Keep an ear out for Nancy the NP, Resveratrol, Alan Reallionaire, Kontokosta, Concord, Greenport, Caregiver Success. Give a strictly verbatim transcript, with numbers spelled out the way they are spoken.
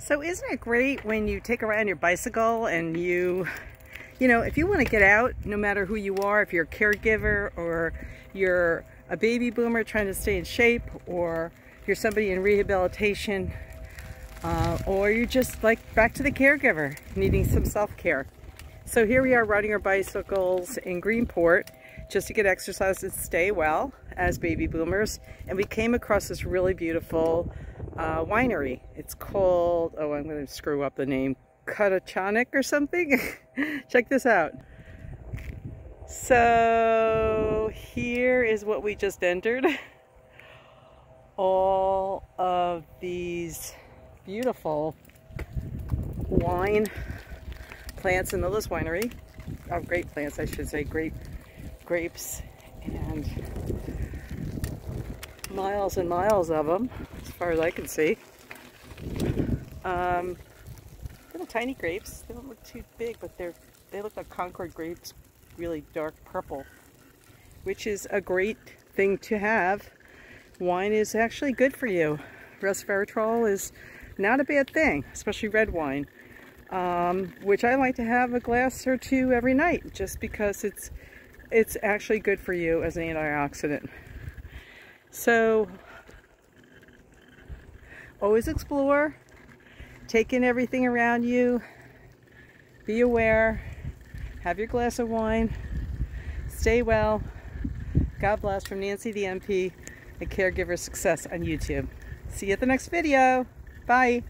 So isn't it great when you take around your bicycle and you, you know, if you want to get out, no matter who you are, if you're a caregiver or you're a baby boomer trying to stay in shape, or you're somebody in rehabilitation, uh, or you're just like back to the caregiver needing some self-care. So here we are riding our bicycles in Greenport just to get exercise and stay well as baby boomers. And we came across this really beautiful uh, winery. It's called, oh, I'm going to screw up the name, Kontokosta or something. Check this out. So here is what we just entered. All of these beautiful wine plants in the List winery. Oh, grape plants, I should say, grape grapes, and miles and miles of them, as far as I can see. Um, little tiny grapes. They don't look too big, but they're they look like Concord grapes, really dark purple, which is a great thing to have. Wine is actually good for you. Resveratrol is not a bad thing, especially red wine, um, which I like to have a glass or two every night just because it's it's actually good for you as an antioxidant. So always explore, take in everything around you, be aware, have your glass of wine, stay well. God bless from Nancy the N P. The Caregiver Success on YouTube. See you at the next video. Bye.